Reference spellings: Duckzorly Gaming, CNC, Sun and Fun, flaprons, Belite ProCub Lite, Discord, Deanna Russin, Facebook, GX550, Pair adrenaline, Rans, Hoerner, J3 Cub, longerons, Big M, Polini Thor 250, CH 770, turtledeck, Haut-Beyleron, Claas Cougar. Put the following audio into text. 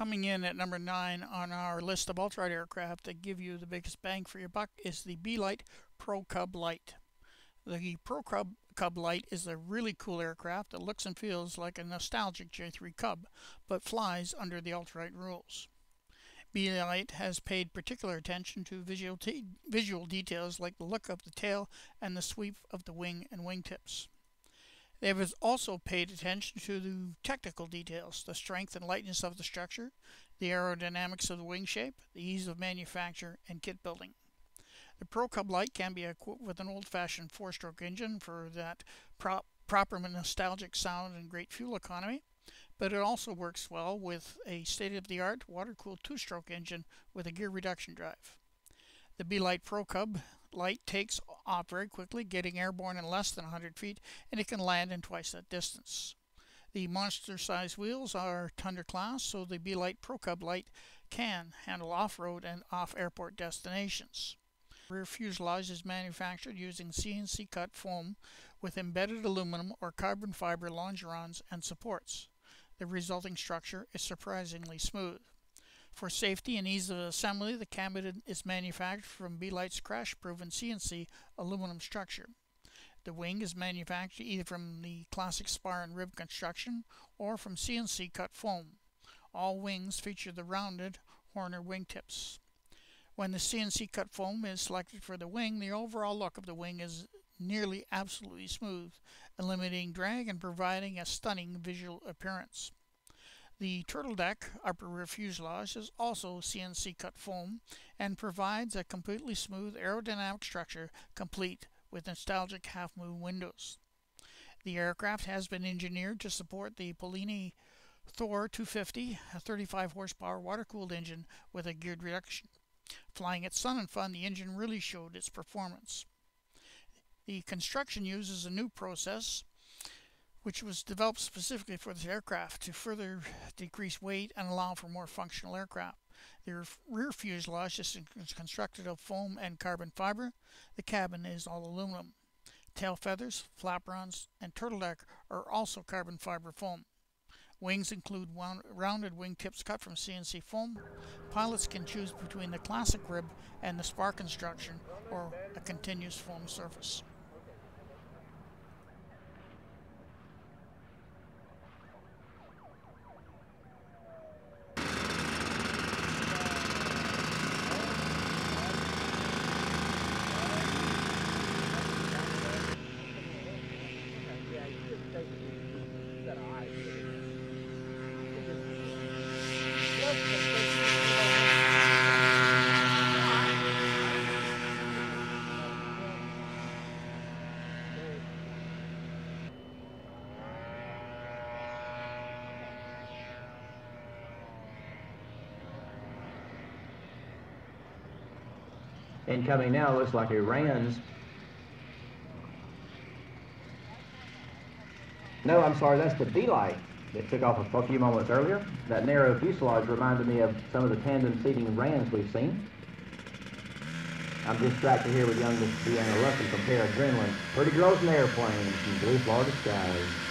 Coming in at number 9 on our list of ultralight aircraft that give you the biggest bang for your buck is the Belite ProCub Lite. The ProCub Lite is a really cool aircraft that looks and feels like a nostalgic J3 Cub, but flies under the ultralight rules. Belite has paid particular attention to visual details like the look of the tail and the sweep of the wing and wingtips. They have also paid attention to the technical details, the strength and lightness of the structure, the aerodynamics of the wing shape, the ease of manufacture, and kit building. The ProCub Lite can be equipped with an old-fashioned 4-stroke engine for that proper nostalgic sound and great fuel economy, but it also works well with a state-of-the-art water-cooled 2-stroke engine with a gear reduction drive. The Belite ProCub Lite takes off very quickly, getting airborne in less than 100 feet, and it can land in twice that distance. The monster-sized wheels are Thunder class, so the Belite ProCub Lite can handle off-road and off-airport destinations. Rear fuselage is manufactured using CNC cut foam with embedded aluminum or carbon fiber longerons and supports. The resulting structure is surprisingly smooth. For safety and ease of assembly, the cabin is manufactured from Belite's crash-proven CNC aluminum structure. The wing is manufactured either from the classic spar and rib construction or from CNC cut foam. All wings feature the rounded Hoerner wingtips. When the CNC cut foam is selected for the wing, the overall look of the wing is nearly absolutely smooth, eliminating drag and providing a stunning visual appearance. The turtle deck upper rear fuselage is also CNC cut foam and provides a completely smooth aerodynamic structure complete with nostalgic half-moon windows. The aircraft has been engineered to support the Polini Thor 250, a 35 horsepower water-cooled engine with a geared reduction. Flying at Sun and Fun, the engine really showed its performance. The construction uses a new process which was developed specifically for this aircraft to further decrease weight and allow for more functional aircraft. The rear fuselage is constructed of foam and carbon fiber. The cabin is all aluminum. Tail feathers, flaprons, and turtle deck are also carbon fiber foam. Wings include rounded wingtips cut from CNC foam. Pilots can choose between the classic rib and the spar construction or a continuous foam surface. Incoming now looks like a Rans. No, I'm sorry, that's the Belite that took off a few moments earlier. That narrow fuselage reminded me of some of the tandem seating Rans we've seen. I'm distracted here with young Miss Deanna Russin from Pair Adrenaline. Pretty girls in airplanes in blue Florida skies.